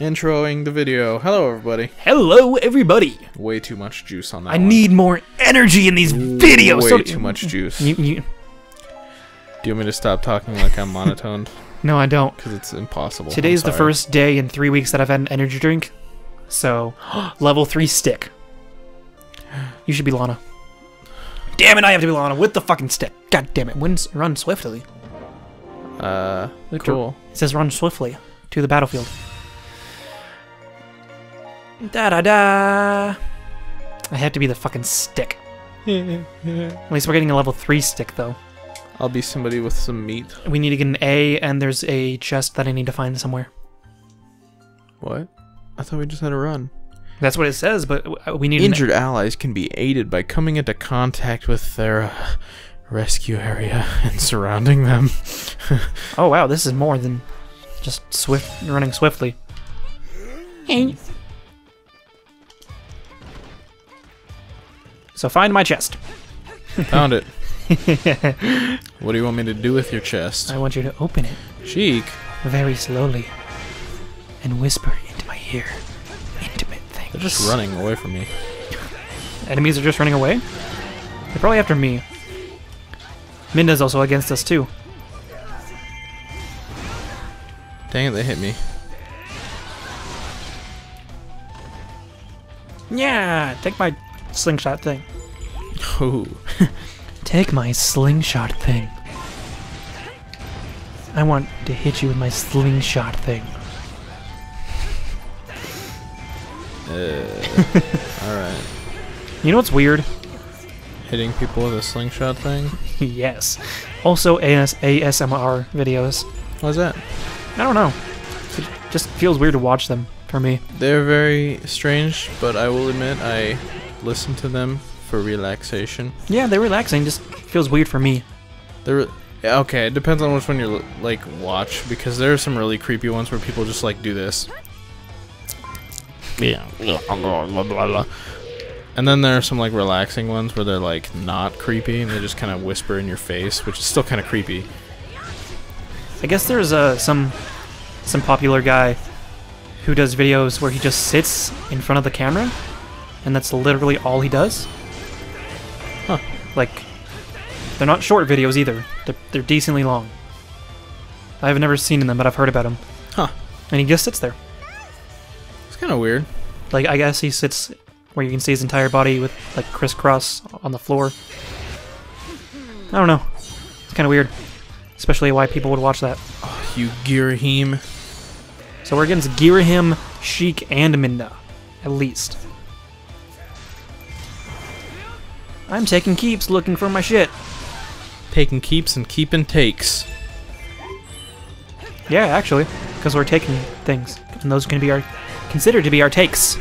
Introing the video. Hello, everybody. Hello, everybody. Way too much juice on that one. I need more energy in these videos. Way too much juice. Do you want me to stop talking like I'm monotoned? No, I don't. Because it's impossible. Today's the first day in 3 weeks that I've had an energy drink. So, level 3 stick. You should be Lana. Damn it, I have to be Lana with the fucking stick. God damn it. Run swiftly. Cool. It says run swiftly to the battlefield. Da-da-da! I have to be the fucking stick. At least we're getting a level 3 stick, though. I'll be somebody with some meat. We need to get an A, and there's a chest that I need to find somewhere. What? I thought we just had a run. That's what it says, but we need Injured allies can be aided by coming into contact with their rescue area and surrounding them. Oh, wow, this is more than just running swiftly. Hey. So find my chest. Found it. What do you want me to do with your chest? I want you to open it. Sheik. Very slowly. And whisper into my ear. Intimate things. They're just running away from me. Enemies are just running away? They're probably after me. Minda's also against us too. Dang it, they hit me. Yeah! Take my slingshot thing. Oh. Take my slingshot thing. I want to hit you with my slingshot thing. Alright. You know what's weird? Hitting people with a slingshot thing? Yes. Also ASMR videos. Why's that? I don't know. It just feels weird to watch them for me. They're very strange, but I will admit I listen to them for relaxation. Yeah, they're relaxing. Just feels weird for me. They're okay. It depends on which one you like watch, because there are some really creepy ones where people just like do this. Yeah. And then there are some like relaxing ones where they're like not creepy and they just kind of whisper in your face, which is still kind of creepy. I guess there's some popular guy who does videos where he just sits in front of the camera. And that's literally all he does. Huh. Like, they're not short videos either. They're decently long. I've never seen them, but I've heard about them. Huh. And he just sits there. It's kind of weird. Like, I guess he sits where you can see his entire body with, like, crisscross on the floor. I don't know. It's kind of weird. Especially why people would watch that. Oh, you Ghirahim. So we're against Ghirahim, Sheik, and Minda. At least. I'm taking keeps looking for my shit. Taking keeps and keeping takes. Yeah, actually, because we're taking things, and those can be considered to be our takes.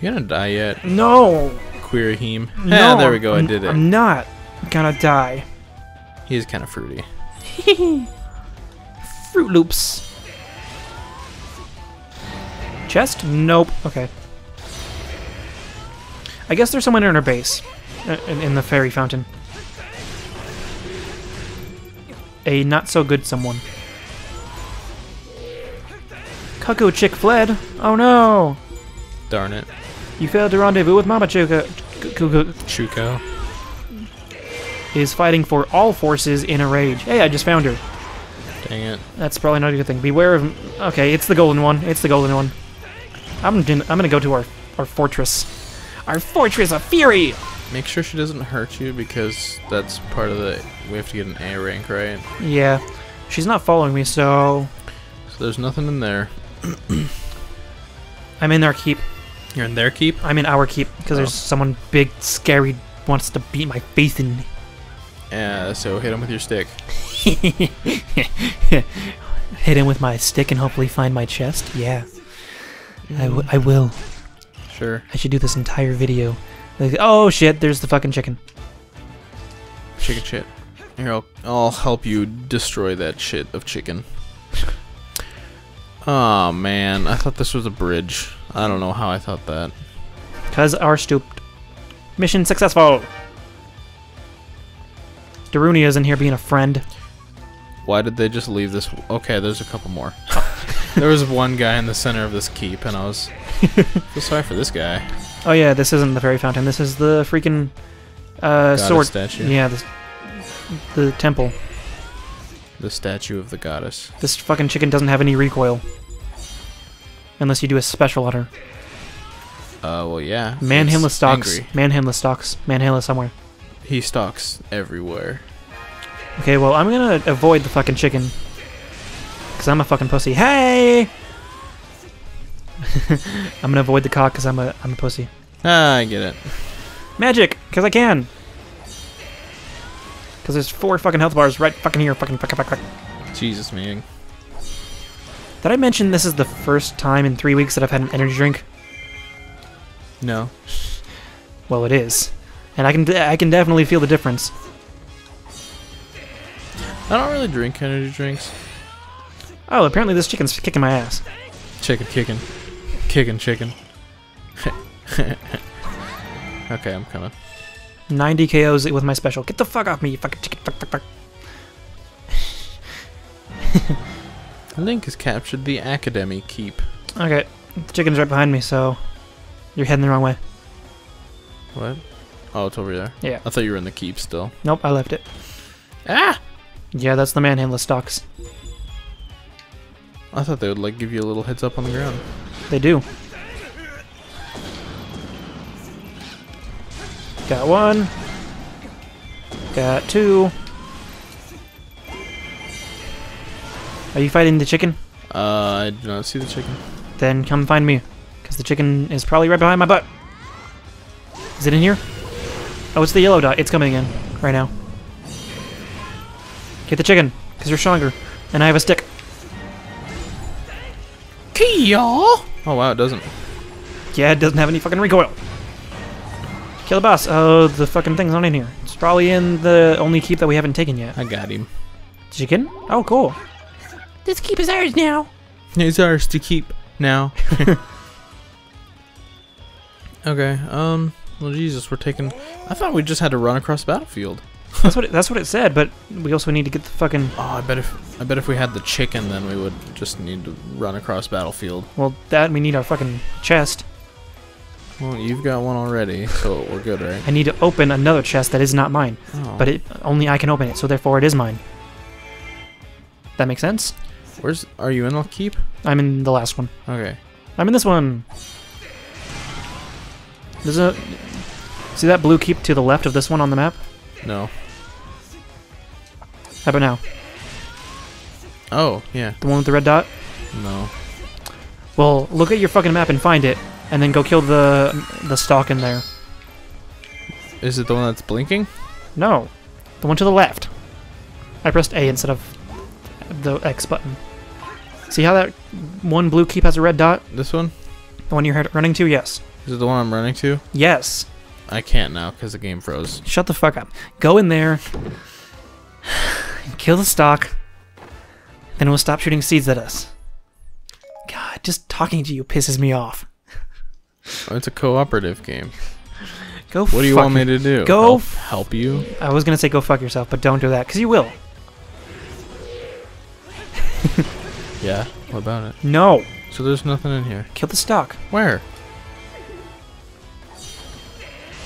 You're gonna die yet? No. Ghirahim. No. There we go. I did it. I'm not gonna die. He's kind of fruity. Fruit Loops. Chest? Nope. Okay. I guess there's someone in our base. In the fairy fountain. A not-so-good someone. Cuckoo chick fled! Oh no! Darn it. You failed to rendezvous with Mama Cucco. Cucco. Is fighting for all forces in a rage. Hey, I just found her. Dang it. That's probably not a good thing. Beware of... Okay, it's the golden one. It's the golden one. I'm gonna go to our fortress. Our fortress of fury! Make sure she doesn't hurt you, because that's part of the... We have to get an A rank, right? Yeah. She's not following me, so... So there's nothing in there. I'm in our keep. You're in their keep? I'm in our keep, because there's someone big, scary, wants to beat my face in me. Yeah, so hit him with your stick. Hit him with my stick and hopefully find my chest? Yeah. I will. Sure. I should do this entire video. Like, oh shit, there's the fucking chicken. Chicken shit. Here, I'll help you destroy that shit of chicken. Oh man, I thought this was a bridge. I don't know how I thought that. 'Cause our stupid. Mission successful! Darunia's in here being a friend. Why did they just leave this? Okay, there's a couple more. There was one guy in the center of this keep, and I was so sorry for this guy. Oh yeah, this isn't the fairy fountain. This is the freaking sword statue. Yeah, the temple. The statue of the goddess. This fucking chicken doesn't have any recoil, unless you do a special on her. Well, yeah. Manhandler stalks. Manhandler stalks. Manhandler somewhere. He stalks everywhere. Okay, well, I'm gonna avoid the fucking chicken. Because I'm a fucking pussy. Hey! I'm gonna avoid the cock because I'm a pussy. Ah, I get it. Magic! Because I can! Because there's 4 fucking health bars right fucking here. Fucking. Jesus, man. Did I mention this is the first time in 3 weeks that I've had an energy drink? No. Well, it is, and I can definitely feel the difference. I don't really drink energy drinks. Oh, apparently this chicken's kicking my ass. Chicken, kicking, kicking, chicken. Okay, I'm coming. 90 KOs with my special. Get the fuck off me, you fucking chicken! Fuck, fuck, fuck. Link has captured the Academy Keep. Okay, the chicken's right behind me, so. You're heading the wrong way. What? Oh, it's over there. Yeah. I thought you were in the keep still. Nope, I left it. Ah! Yeah, that's the manhandler stocks. I thought they would, like, give you a little heads up on the ground. They do. Got 1. Got 2. Are you fighting the chicken? I do not see the chicken. Then come find me. The chicken is probably right behind my butt. Is it in here? Oh, it's the yellow dot. It's coming in right now. Get the chicken, because you're stronger. And I have a stick. Kill! Oh, wow, it doesn't. Yeah, it doesn't have any fucking recoil. Kill the boss. Oh, the fucking thing's not in here. It's probably in the only keep that we haven't taken yet. I got him. Chicken? Oh, cool. This keep is ours now. It's ours to keep now. Okay, well, Jesus, we're taking... I thought we just had to run across the battlefield. That's what it said, but we also need to get the fucking... Oh, I bet if we had the chicken, then we would just need to run across battlefield. Well, that, we need our fucking chest. Well, you've got one already, so we're good, right? I need to open another chest that is not mine. Oh. But only I can open it, so therefore it is mine. That makes sense? Are you in the keep? I'm in the last one. Okay. I'm in this one! There's a... See that blue keep to the left of this one on the map? No. How about now? Oh, yeah. The one with the red dot? No. Well, look at your fucking map and find it, and then go kill the stalk in there. Is it the one that's blinking? No. The one to the left. I pressed A instead of the X button. See how that one blue keep has a red dot? This one? The one you're running to? Yes. Is it the one I'm running to? Yes. I can't now because the game froze. Shut the fuck up. Go in there, and kill the stalk, then we'll stop shooting seeds at us. God, just talking to you pisses me off. Oh, it's a cooperative game. Go. What do you want me to do? Go help you. I was gonna say go fuck yourself, but don't do that because you will. Yeah. What about it? No. So there's nothing in here. Kill the stalk. Where?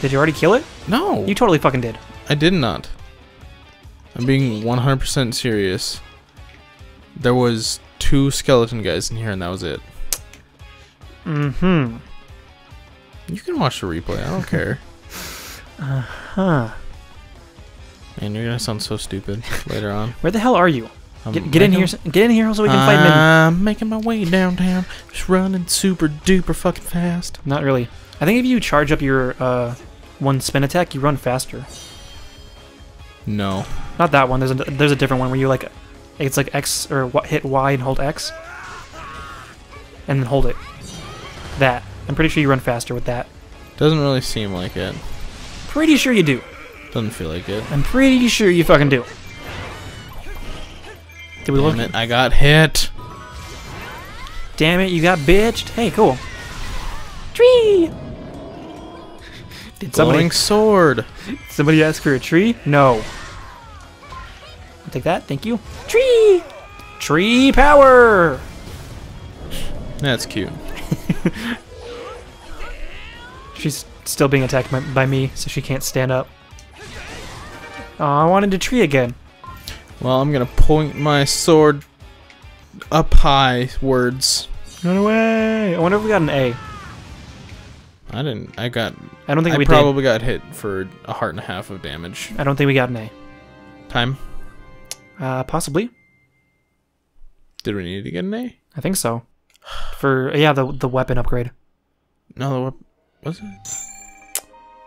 Did you already kill it? No. You totally fucking did. I did not. I'm being 100% serious. There was 2 skeleton guys in here and that was it. Mm-hmm. You can watch the replay. I don't care. Uh-huh. Man, you're gonna sound so stupid later on. Where the hell are you? Get in here so we can fight Minda. I'm making my way downtown. Just running super duper fucking fast. Not really. I think if you charge up your one spin attack, you run faster. No. Not that one. There's a different one where you like, it's like X or hit Y and hold X, and then hold it. That. I'm pretty sure you run faster with that. Doesn't really seem like it. Pretty sure you do. Doesn't feel like it. I'm pretty sure you fucking do. Did we look? Damn it! I got hit. Damn it! You got bitched. Hey, cool. Tree. Did somebody ask for a tree? No. Take that. Thank you. Tree! Tree power! That's cute. She's still being attacked by me, so she can't stand up. Oh, I wanted to tree again. Well, I'm going to point my sword up high words. Run away! I wonder if we got an A. I didn't. I got... I don't think we did. I probably got hit for 1.5 hearts of damage. I don't think we got an A. Time? Possibly. Did we need to get an A? I think so. For, yeah, the weapon upgrade. No, the weapon... Was it?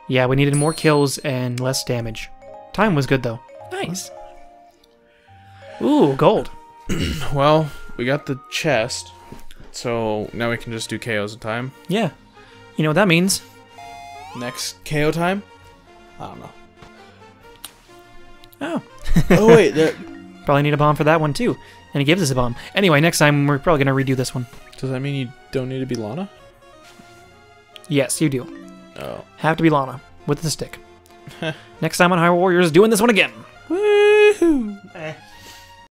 Yeah, we needed more kills and less damage. Time was good, though. Nice. Ooh, gold. Well, we got the chest, so now we can just do KOs in time. Yeah. You know what that means. Next KO time? I don't know. Oh. Oh, wait. That... Probably need a bomb for that one, too. And he gives us a bomb. Anyway, next time we're probably going to redo this one. Does that mean you don't need to be Lana? Yes, you do. Oh. Have to be Lana with the stick. Next time on Hyrule Warriors, doing this one again. Woohoo!